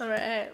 All right.